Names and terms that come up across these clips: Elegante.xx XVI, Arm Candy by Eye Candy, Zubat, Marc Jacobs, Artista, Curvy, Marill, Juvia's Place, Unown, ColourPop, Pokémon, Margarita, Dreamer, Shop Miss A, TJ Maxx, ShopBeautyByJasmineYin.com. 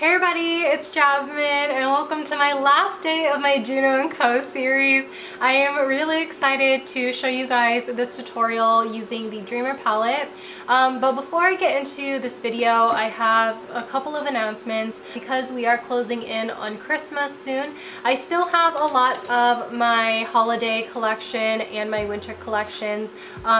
Hey everybody, it's Jasmine and welcome to my last day of my Juno & Co series. I am really excited to show you guys this tutorial using the Dreamer palette. But before I get into this video, I have a couple of announcements because we are closing in on Christmas soon. I still have a lot of my holiday collection and my winter collections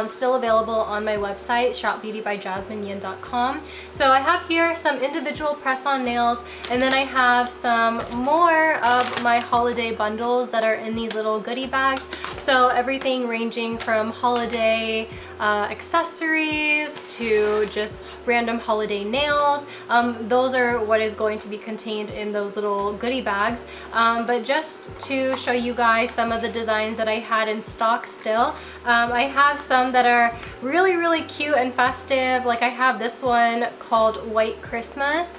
still available on my website, ShopBeautyByJasmineYin.com. So I have here some individual press-on nails, and then I have some more of my holiday bundles that are in these little goodie bags. So everything ranging from holiday accessories to just random holiday nails. Those are what is going to be contained in those little goodie bags. But just to show you guys some of the designs that I had in stock still, I have some that are really, really cute and festive. Like I have this one called White Christmas.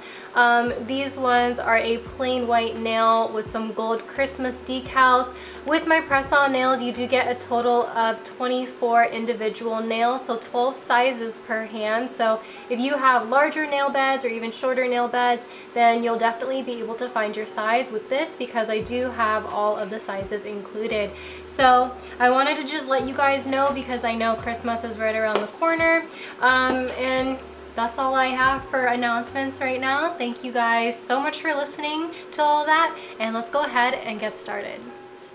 These ones are a plain white nail with some gold Christmas decals. With my press-on nails, you do get a total of 24 individual nails, so 12 sizes per hand. So if you have larger nail beds or even shorter nail beds, then you'll definitely be able to find your size with this because I do have all of the sizes included. So I wanted to just let you guys know because I know Christmas is right around the corner, and that's all I have for announcements right now. Thank you guys so much for listening to all that, and let's go ahead and get started.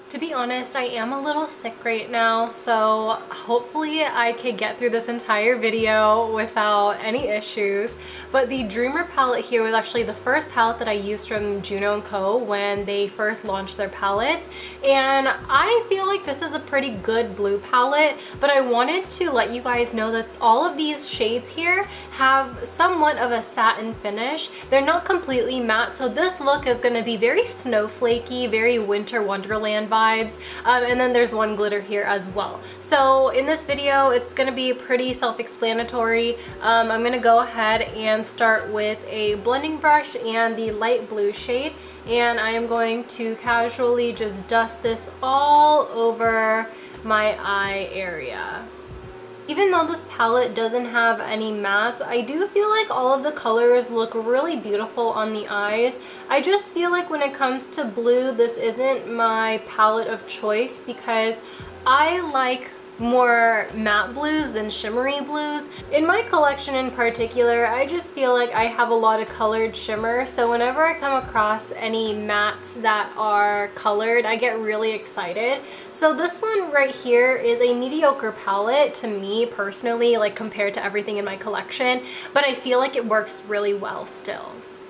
To be honest, I am a little sick right now, so hopefully I could get through this entire video without any issues. But the Dreamer palette here was actually the first palette that I used from Juno & Co when they first launched their palette. And I feel like this is a pretty good blue palette, but I wanted to let you guys know that all of these shades here have somewhat of a satin finish. They're not completely matte, so this look is going to be very snowflakey, very winter wonderland vibe. And then there's one glitter here as well. So in this video, it's going to be pretty self-explanatory. I'm going to go ahead and start with a blending brush and the light blue shade, and I am going to casually just dust this all over my eye area. Even though this palette doesn't have any mattes, I do feel like all of the colors look really beautiful on the eyes. I just feel like when it comes to blue, this isn't my palette of choice because I like more matte blues than shimmery blues. In my collection in particular, I just feel like I have a lot of colored shimmer, so whenever I come across any mattes that are colored, I get really excited. So this one right here is a mediocre palette to me personally, like compared to everything in my collection, but I feel like it works really well still.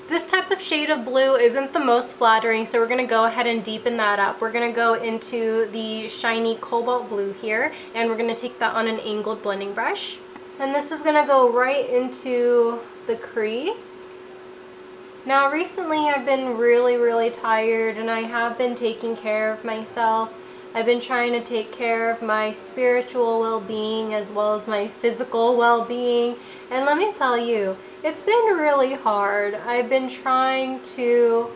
This type of shade of blue isn't the most flattering, so we're going to go ahead and deepen that up. We're going to go into the shiny cobalt blue here, and we're going to take that on an angled blending brush. And this is going to go right into the crease. Now recently I've been really, really tired, and I have been taking care of myself. I've been trying to take care of my spiritual well-being as well as my physical well-being, and let me tell you, it's been really hard. I've been trying to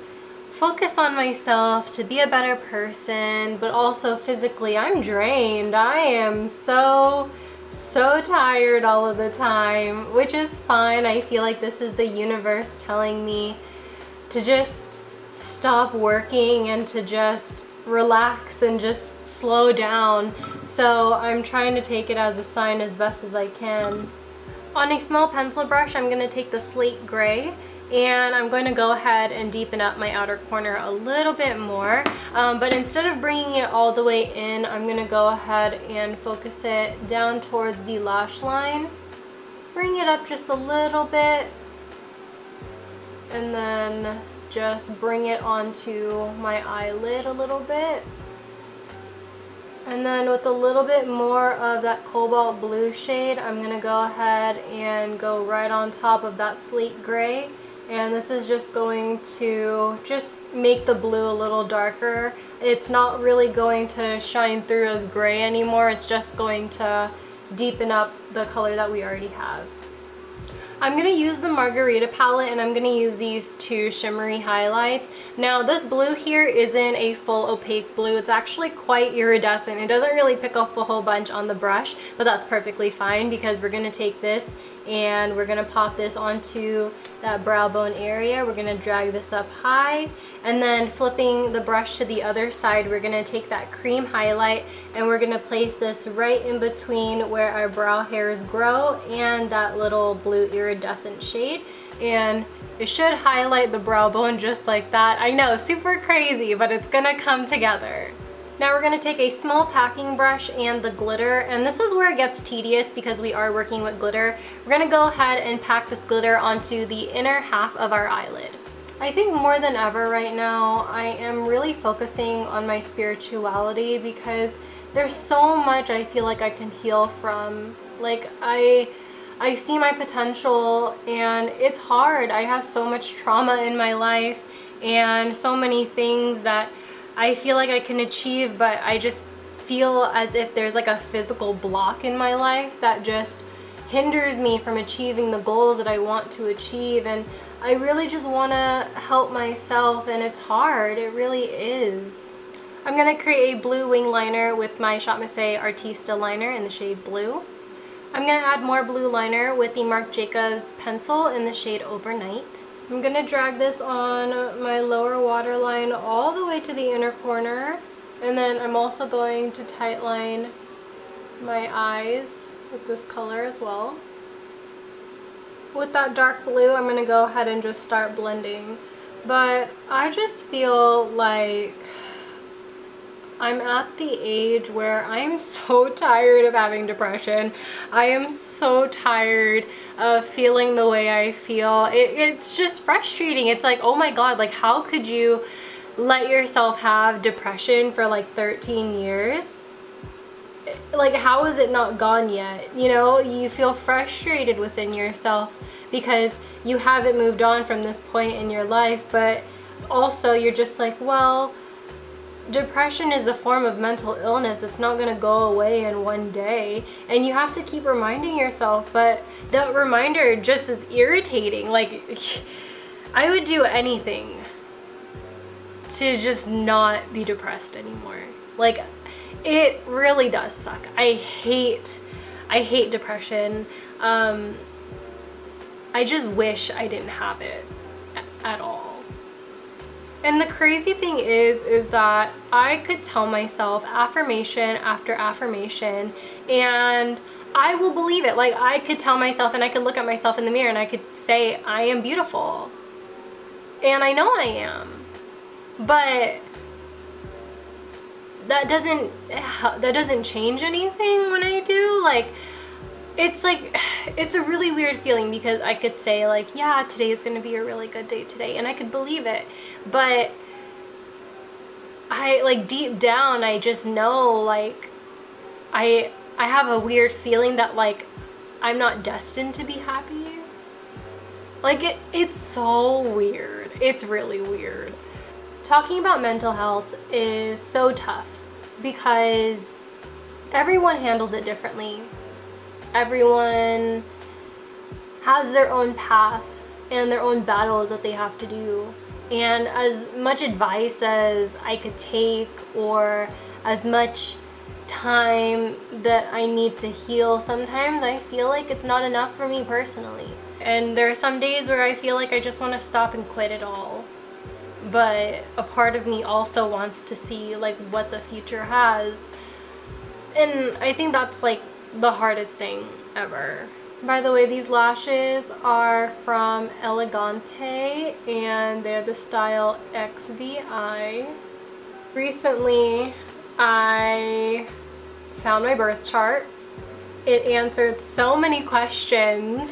focus on myself to be a better person, but also physically I'm drained. I am so tired all of the time, which is fine. I feel like this is the universe telling me to just stop working and to just relax and just slow down. So I'm trying to take it as a sign as best as I can. On a small pencil brush, I'm going to take the slate gray, and I'm going to go ahead and deepen up my outer corner a little bit more. But instead of bringing it all the way in, I'm going to go ahead and focus it down towards the lash line. Bring it up just a little bit, and then just bring it onto my eyelid a little bit. And then with a little bit more of that cobalt blue shade, I'm going to go ahead and go right on top of that slate gray. And this is just going to just make the blue a little darker. It's not really going to shine through as gray anymore. It's just going to deepen up the color that we already have. I'm going to use the Margarita palette, and I'm going to use these two shimmery highlights. Now this blue here isn't a full opaque blue, it's actually quite iridescent. It doesn't really pick up a whole bunch on the brush, but that's perfectly fine because we're going to take this and we're going to pop this onto that brow bone area. We're gonna drag this up high, and then flipping the brush to the other side, we're gonna take that cream highlight and we're gonna place this right in between where our brow hairs grow and that little blue iridescent shade, and it should highlight the brow bone just like that. I know, super crazy, but it's gonna come together. Now we're going to take a small packing brush and the glitter, and this is where it gets tedious because we are working with glitter. We're going to go ahead and pack this glitter onto the inner half of our eyelid. I think more than ever right now, I am really focusing on my spirituality because there's so much I feel like I can heal from. Like, I see my potential and it's hard. I have so much trauma in my life and so many things that I feel like I can achieve, but I just feel as if there's like a physical block in my life that just hinders me from achieving the goals that I want to achieve, and I really just want to help myself, and it's hard. It really is. I'm going to create a blue wing liner with my Shop Miss A Artista liner in the shade blue. I'm going to add more blue liner with the Marc Jacobs pencil in the shade Overnight. I'm going to drag this on my lower waterline all the way to the inner corner, and then I'm also going to tightline my eyes with this color as well. With that dark blue, I'm going to go ahead and just start blending, but I just feel like I'm at the age where I'm so tired of having depression. I am so tired of feeling the way I feel. It's just frustrating. It's like, oh my god, like how could you let yourself have depression for like 13 years? Like how is it not gone yet? You know, you feel frustrated within yourself because you haven't moved on from this point in your life, but also you're just like, well, depression is a form of mental illness. It's not going to go away in one day, and you have to keep reminding yourself, but that reminder just is irritating. Like, I would do anything to just not be depressed anymore. Like, it really does suck. I hate depression. I just wish I didn't have it at all. And the crazy thing is that I could tell myself affirmation after affirmation and I will believe it. Like, I could tell myself and I could look at myself in the mirror and I could say, I am beautiful. And I know I am. But that doesn't change anything when I do. Like, it's a really weird feeling because I could say like, yeah, today is going to be a really good day today, and I could believe it, but I, like, deep down, I just know, like, I have a weird feeling that, like, I'm not destined to be happy. Like, it's so weird. It's really weird. Talking about mental health is so tough because everyone handles it differently. Everyone has their own path and their own battles that they have to do, and as much advice as I could take or as much time that I need to heal, sometimes I feel like it's not enough for me personally, and there are some days where I feel like I just want to stop and quit it all, but a part of me also wants to see like what the future has, and I think that's like the hardest thing ever. By the way, these lashes are from Elegante and they're the style XVI. Recently, I found my birth chart. It answered so many questions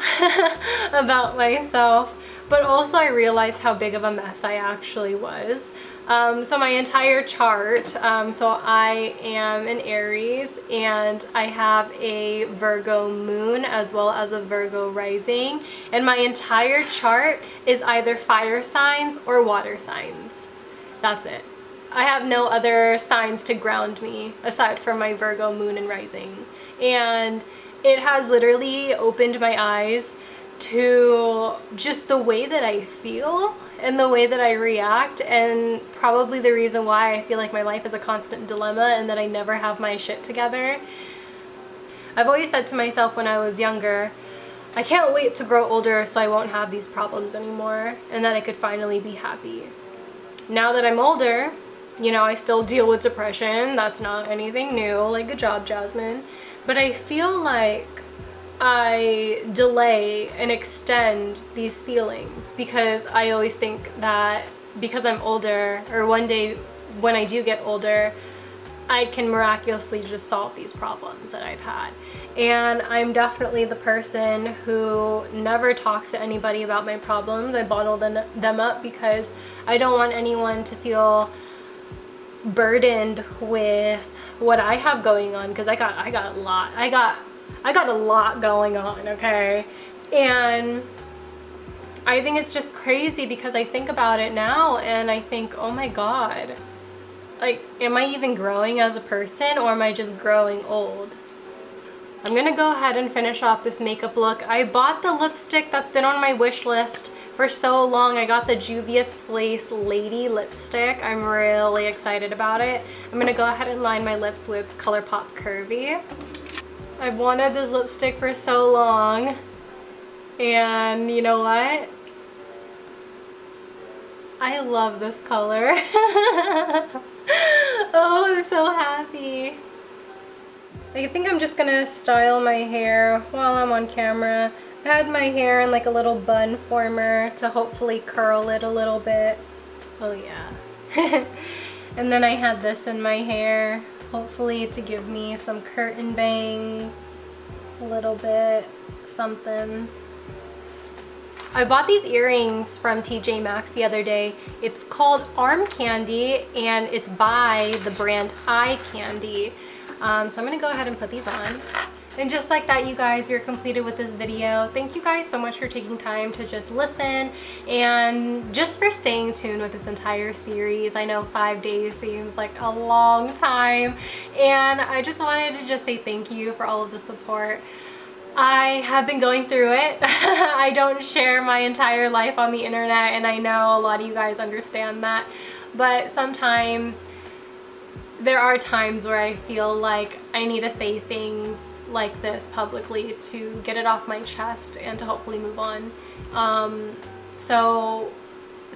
about myself, but also I realized how big of a mess I actually was. So my entire chart, so I am an Aries and I have a Virgo moon as well as a Virgo rising, and my entire chart is either fire signs or water signs. That's it. I have no other signs to ground me aside from my Virgo moon and rising, and it has literally opened my eyes to just the way that I feel and the way that I react, and probably the reason why I feel like my life is a constant dilemma and that I never have my shit together. I've always said to myself when I was younger, I can't wait to grow older so I won't have these problems anymore and that I could finally be happy. Now that I'm older, you know, I still deal with depression. That's not anything new. Like, good job, Jasmine. But I feel like I delay and extend these feelings because I always think that because I'm older, or one day when I do get older, I can miraculously just solve these problems that I've had. And I'm definitely the person who never talks to anybody about my problems. I bottle them up because I don't want anyone to feel burdened with what I have going on, because I got a lot. I got a lot going on, okay? And I think it's just crazy because I think about it now and I think, oh my God, like, am I even growing as a person, or am I just growing old? I'm gonna go ahead and finish off this makeup look. I bought the lipstick that's been on my wish list for so long. I got the Juvia's Place Lady lipstick. I'm really excited about it. I'm gonna go ahead and line my lips with ColourPop Curvy. I've wanted this lipstick for so long, and you know what? I love this color. Oh, I'm so happy. I think I'm just gonna style my hair while I'm on camera. I had my hair in like a little bun former to hopefully curl it a little bit. Oh yeah. And then I had this in my hair, hopefully to give me some curtain bangs, a little bit, something. I bought these earrings from TJ Maxx the other day. It's called Arm Candy, and it's by the brand Eye Candy. So I'm gonna go ahead and put these on. And just like that, you guys, you're completed with this video. Thank you guys so much for taking time to just listen and just for staying tuned with this entire series. I know 5 days seems like a long time, and I just wanted to just say thank you for all of the support. I have been going through it. I don't share my entire life on the internet, and I know a lot of you guys understand that, but sometimes there are times where I feel like I need to say things like this publicly to get it off my chest and to hopefully move on. So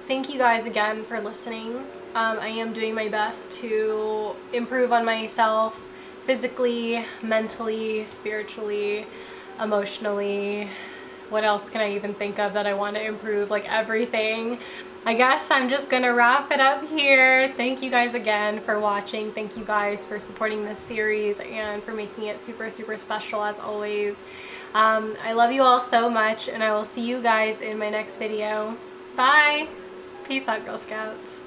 thank you guys again for listening. I am doing my best to improve on myself physically, mentally, spiritually, emotionally. What else can I even think of that I want to improve? Like, everything. I guess I'm just gonna wrap it up here. Thank you guys again for watching. Thank you guys for supporting this series and for making it super, super special as always. I love you all so much, and I will see you guys in my next video. Bye. Peace out, Girl Scouts.